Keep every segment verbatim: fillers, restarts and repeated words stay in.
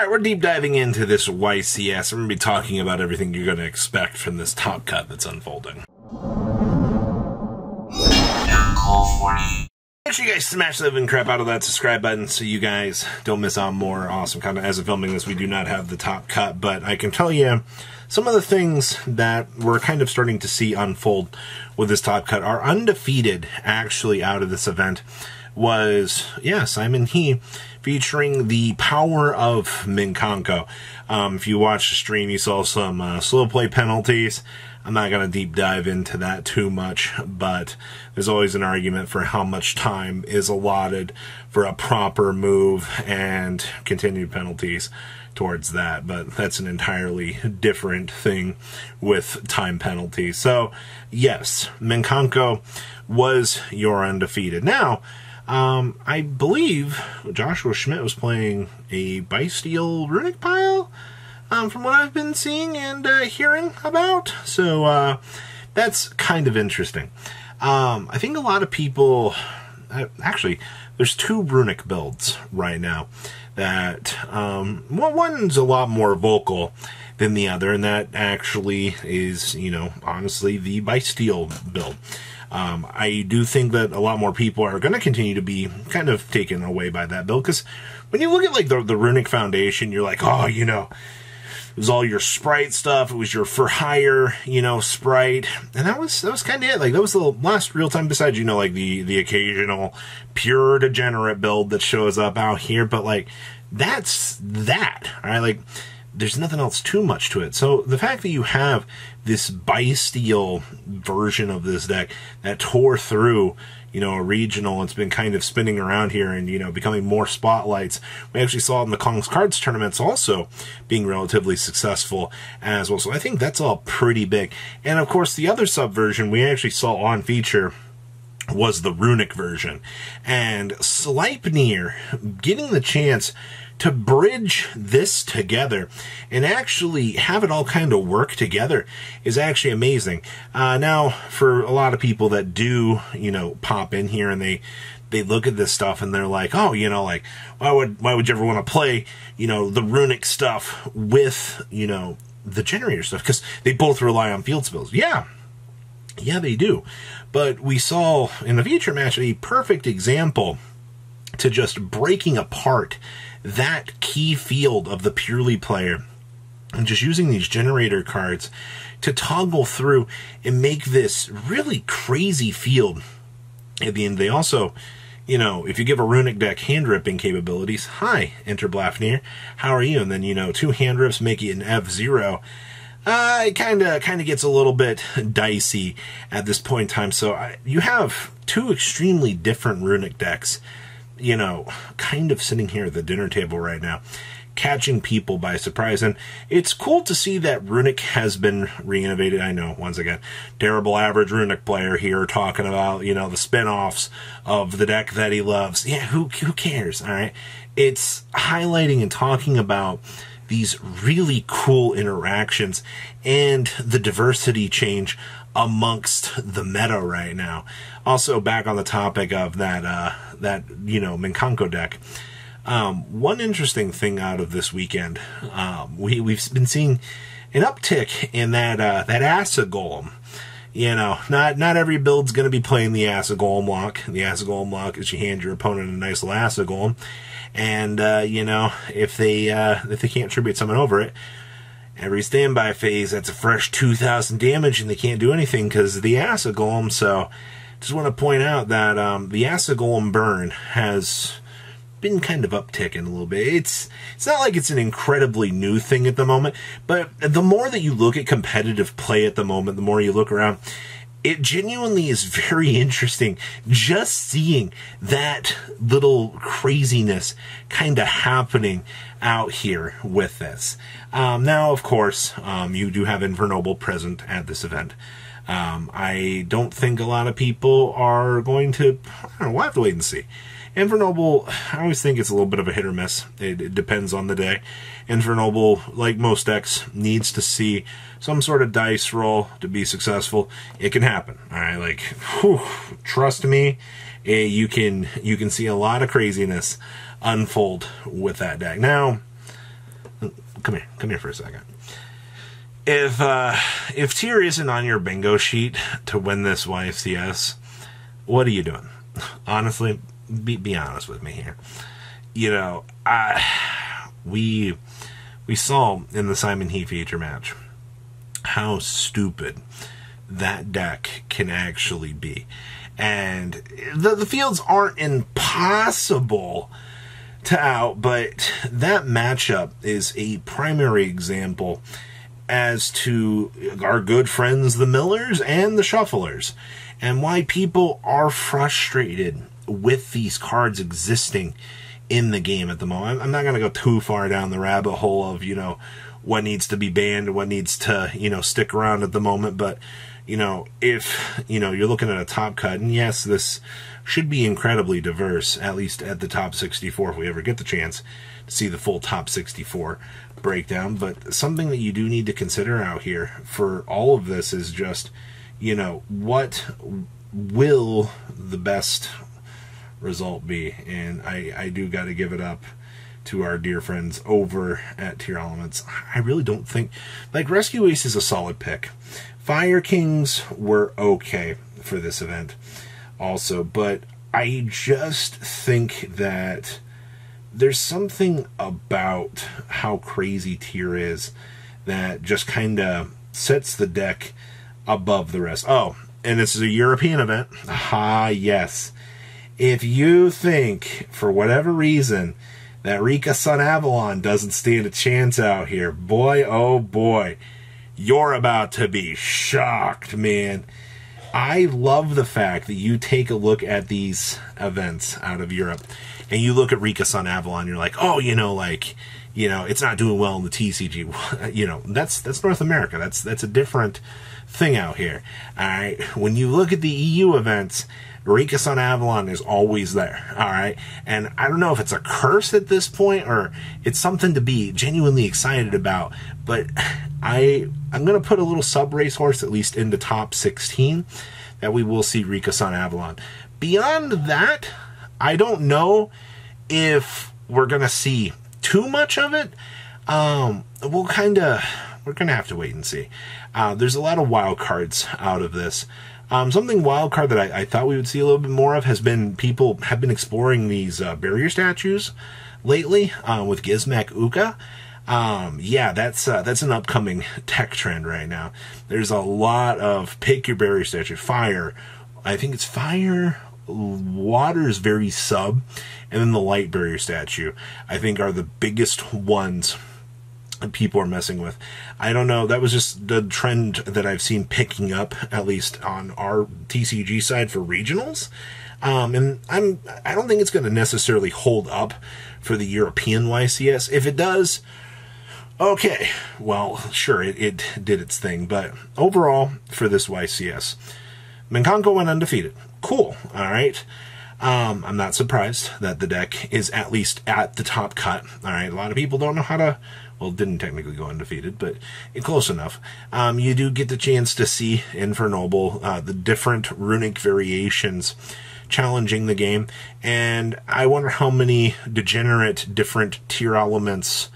All right, we're deep diving into this Y C S. We're going to be talking about everything you're going to expect from this top cut that's unfolding. Make sure you guys smash the living crap out of that subscribe button so you guys don't miss out more awesome content. As of filming this, we do not have the top cut, but I can tell you some of the things that we're kind of starting to see unfold with this top cut. Our undefeated actually out of this event was, yeah, Simon He, featuring the power of Minkanko. Um, if you watched the stream, you saw some uh, slow play penalties. I'm not going to deep dive into that too much, but there's always an argument for how much time is allotted for a proper move and continued penalties towards that, but that's an entirely different thing with time penalties. So, yes, Minkanko was your undefeated. Now, Um, I believe Joshua Schmidt was playing a Bystial runic pile, um, from what I've been seeing and uh, hearing about. So uh, that's kind of interesting. Um, I think a lot of people, uh, actually, there's two runic builds right now that, um, well, one's a lot more vocal than the other, and that actually is, you know, honestly, the Bystial build. Um, I do think that a lot more people are going to continue to be kind of taken away by that build, because when you look at like the, the Runic Foundation, you're like, oh, you know, it was all your sprite stuff. It was your for hire, you know, sprite, and that was that was kind of it. Like that was the last real time, besides, you know, like the the occasional pure degenerate build that shows up out here. But like that's that. All right, like there's nothing else too much to it. So the fact that you have this Bystial version of this deck that tore through, you know, a regional, it's been kind of spinning around here and, you know, becoming more spotlights. We actually saw in the Kongs Cards tournaments also being relatively successful as well. So I think that's all pretty big. And of course, the other subversion we actually saw on feature was the runic version. And Sleipnir getting the chance to bridge this together and actually have it all kind of work together is actually amazing. Uh, now, for a lot of people that do, you know, pop in here and they they look at this stuff and they're like, oh, you know, like, why would, why would you ever want to play, you know, the runic stuff with, you know, the generator stuff? Because they both rely on field spells. Yeah. Yeah, they do. But we saw in the feature match a perfect example to just breaking apart that key field of the purely player and just using these generator cards to toggle through and make this really crazy field. At the end, they also, you know, if you give a runic deck hand ripping capabilities, hi, enter Blafnir, how are you? And then, you know, two hand rips make it an F zero. Uh, it kind of kind of gets a little bit dicey at this point in time. So I, you have two extremely different runic decks, you know, kind of sitting here at the dinner table right now, catching people by surprise. And it's cool to see that runic has been reinnovated. I know, once again, terrible average runic player here talking about, you know, the spin-offs of the deck that he loves. Yeah, who, who cares, all right? It's highlighting and talking about these really cool interactions and the diversity change amongst the meta right now. Also, back on the topic of that, uh, that you know, Minkanko deck, um, one interesting thing out of this weekend, um, we, we've been seeing an uptick in that, uh, that acid golem. You know, not, not every build's going to be playing the acid golem lock. The acid golem lock is you hand your opponent a nice little acid golem. And, uh, you know, if they, uh, if they can't tribute someone over it, every standby phase, that's a fresh two thousand damage, and they can't do anything because of the Acid Golem. So, just want to point out that um, the Acid Golem burn has been kind of upticking a little bit. It's it's not like it's an incredibly new thing at the moment, but the more that you look at competitive play at the moment, the more you look around, it genuinely is very interesting just seeing that little craziness kind of happening out here with this. Um, now, of course, um, you do have Infernoble present at this event. Um, I don't think a lot of people are going to... I don't know, we'll have to wait and see. Infernoble, I always think it's a little bit of a hit or miss. It, it depends on the day. Infernoble, like most decks, needs to see some sort of dice roll to be successful. It can happen. All right, like, whew, trust me, it, you can you can see a lot of craziness unfold with that deck. Now, come here, come here for a second. If uh, if tier isn't on your bingo sheet to win this Y F C S, what are you doing? Honestly, be be honest with me here. You know, I we we saw in the Simon He feature match how stupid that deck can actually be, and the, the fields aren't impossible to out, but that matchup is a primary example as to our good friends the Millers and the Shufflers, and why people are frustrated with these cards existing in the game at the moment. I'm not going to go too far down the rabbit hole of, you know, what needs to be banned and what needs to, you know, stick around at the moment, but, you know, if, you know, you're looking at a top cut, and yes, this should be incredibly diverse, at least at the top sixty-four, if we ever get the chance to see the full top sixty-four breakdown, but something that you do need to consider out here for all of this is just, you know, what will the best result be? And I, I do got to give it up to our dear friends over at Tearlaments. I really don't think, like, Rescue Ace is a solid pick. Fire Kings were okay for this event also, but I just think that there's something about how crazy tier is that just kind of sets the deck above the rest. Oh, and this is a European event. Ah, yes. If you think, for whatever reason, that Rikka Sunavalon doesn't stand a chance out here, boy, oh boy, you're about to be shocked, man. I love the fact that you take a look at these events out of Europe, and you look at Rikka Sunavalon, you're like, oh, you know, like, you know, it's not doing well in the T C G. You know, that's that's North America. That's that's a different thing out here. All right. When you look at the E U events, Rikka Sunavalon is always there. All right. And I don't know if it's a curse at this point or it's something to be genuinely excited about, but I I'm gonna put a little sub racehorse at least into top sixteen that we will see Rikka Sunavalon. Beyond that, I don't know if we're going to see too much of it. Um, we'll kind of, we're going to have to wait and see. Uh, there's a lot of wild cards out of this. Um, something wild card that I, I thought we would see a little bit more of has been people have been exploring these uh, barrier statues lately uh, with Gizmak Uka. Um, yeah, that's uh, that's an upcoming tech trend right now. There's a lot of pick your barrier statue, fire. I think it's fire... Water's very sub, and then the light barrier statue, I think, are the biggest ones that people are messing with. I don't know, that was just the trend that I've seen picking up, at least on our T C G side for regionals. Um, and I'm, I don't think it's going to necessarily hold up for the European Y C S. If it does, okay, well, sure, it, it did its thing. But overall, for this Y C S, Minkanko went undefeated. Cool. All right. Um, I'm not surprised that the deck is at least at the top cut. All right. A lot of people don't know how to, well, didn't technically go undefeated, but close enough. Um, you do get the chance to see Infernoble, uh, the different runic variations challenging the game. And I wonder how many degenerate different tier elements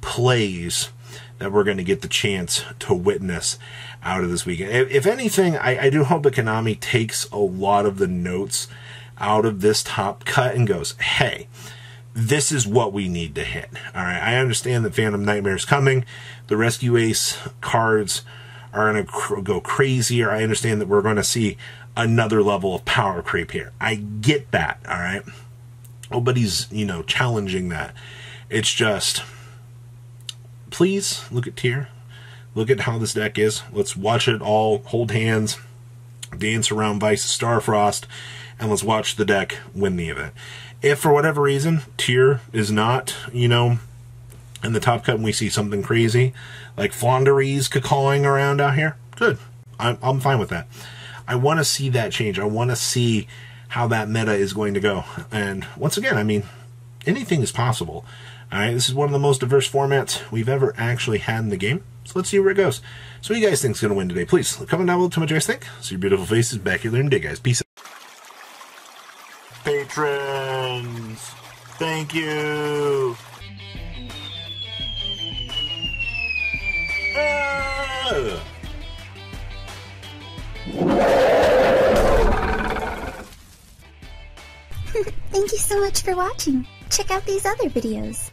plays that we're going to get the chance to witness out of this weekend. If anything, I, I do hope that Konami takes a lot of the notes out of this top cut and goes, hey, this is what we need to hit. All right, I understand that Phantom Nightmare is coming. The Rescue Ace cards are going to cr go crazier. I understand that we're going to see another level of power creep here. I get that, all right? Nobody's, you know, challenging that. It's just, please look at tier. Look at how this deck is. Let's watch it all, hold hands, dance around Vice Starfrost, and let's watch the deck win the event. If for whatever reason tier is not, you know, in the top cut and we see something crazy, like Flanderies cacaling around out here, good. I'm, I'm fine with that. I want to see that change. I want to see how that meta is going to go. And once again, I mean, anything is possible. All right, this is one of the most diverse formats we've ever actually had in the game. So let's see where it goes. So what do you guys think is going to win today? Please comment down below to what you guys think. See your beautiful faces back here later today, guys. Peace out. Patrons, thank you. go! Thank you so much for watching. Check out these other videos.